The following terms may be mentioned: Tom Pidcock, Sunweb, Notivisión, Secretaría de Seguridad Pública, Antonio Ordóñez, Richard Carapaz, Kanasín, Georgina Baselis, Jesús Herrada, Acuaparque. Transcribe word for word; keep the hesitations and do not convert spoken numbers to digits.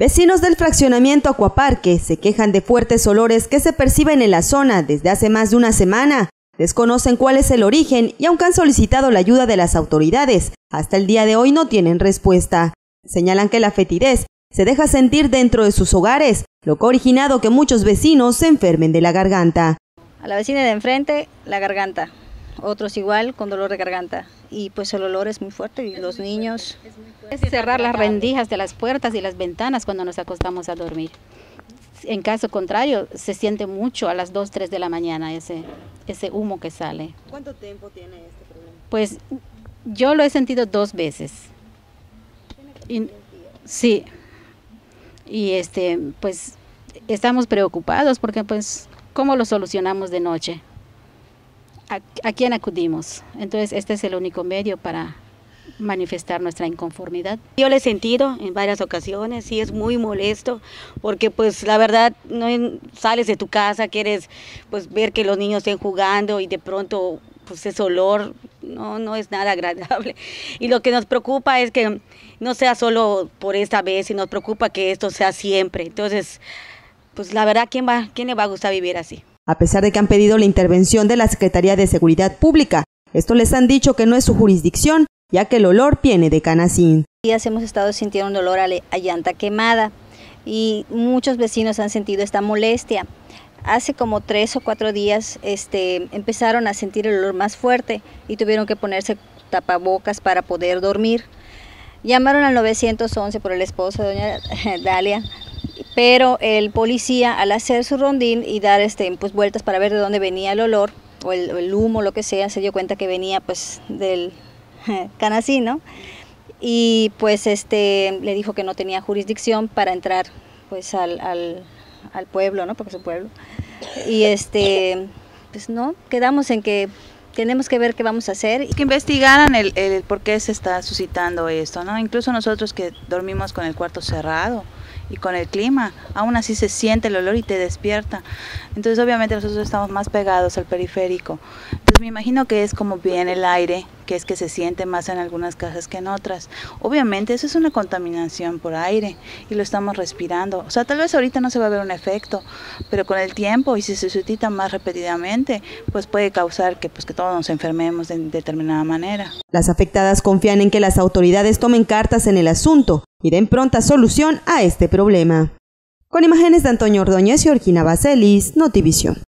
Vecinos del fraccionamiento Acuaparque se quejan de fuertes olores que se perciben en la zona desde hace más de una semana. Desconocen cuál es el origen y aunque han solicitado la ayuda de las autoridades, hasta el día de hoy no tienen respuesta. Señalan que la fetidez se deja sentir dentro de sus hogares, lo que ha originado que muchos vecinos se enfermen de la garganta. A la vecina de enfrente, la garganta. Otros igual con dolor de garganta y pues el olor es muy fuerte y los niños. Es cerrar las rendijas de las puertas y las ventanas cuando nos acostamos a dormir. En caso contrario, se siente mucho a las dos, tres de la mañana ese, ese humo que sale. ¿Cuánto tiempo tiene este problema? Pues yo lo he sentido dos veces. Y, sí, y este, pues estamos preocupados porque pues ¿cómo lo solucionamos de noche? ¿A, a quién acudimos? Entonces este es el único medio para manifestar nuestra inconformidad. Yo lo he sentido en varias ocasiones y es muy molesto porque pues la verdad no sales de tu casa, quieres pues ver que los niños estén jugando y de pronto pues ese olor no, no es nada agradable. Y lo que nos preocupa es que no sea solo por esta vez y nos preocupa que esto sea siempre. Entonces pues la verdad ¿quién va, quién le va a gustar vivir así? A pesar de que han pedido la intervención de la Secretaría de Seguridad Pública, esto les han dicho que no es su jurisdicción, ya que el olor viene de Kanasín. Días hemos estado sintiendo un olor a, a llanta quemada y muchos vecinos han sentido esta molestia. Hace como tres o cuatro días este, empezaron a sentir el olor más fuerte y tuvieron que ponerse tapabocas para poder dormir. Llamaron al novecientos once por el esposo de doña Dalia, pero el policía al hacer su rondín y dar este, pues, vueltas para ver de dónde venía el olor o el, el humo, lo que sea, se dio cuenta que venía pues del Kanasín, ¿no? Y pues este, le dijo que no tenía jurisdicción para entrar pues al, al, al pueblo, ¿no? Porque es un pueblo. Y este, pues no, quedamos en que tenemos que ver qué vamos a hacer. Que investigaran el, el por qué se está suscitando esto, ¿no? Incluso nosotros que dormimos con el cuarto cerrado y con el clima, aún así se siente el olor y te despierta. Entonces obviamente nosotros estamos más pegados al periférico. Entonces me imagino que es como bien el aire, que es que se siente más en algunas casas que en otras. Obviamente eso es una contaminación por aire y lo estamos respirando. O sea, tal vez ahorita no se va a ver un efecto, pero con el tiempo y si se suscita más repetidamente, pues puede causar que, pues, que todos nos enfermemos de determinada manera. Las afectadas confían en que las autoridades tomen cartas en el asunto y den pronta solución a este problema. Con imágenes de Antonio Ordóñez y Georgina Baselis, Notivisión.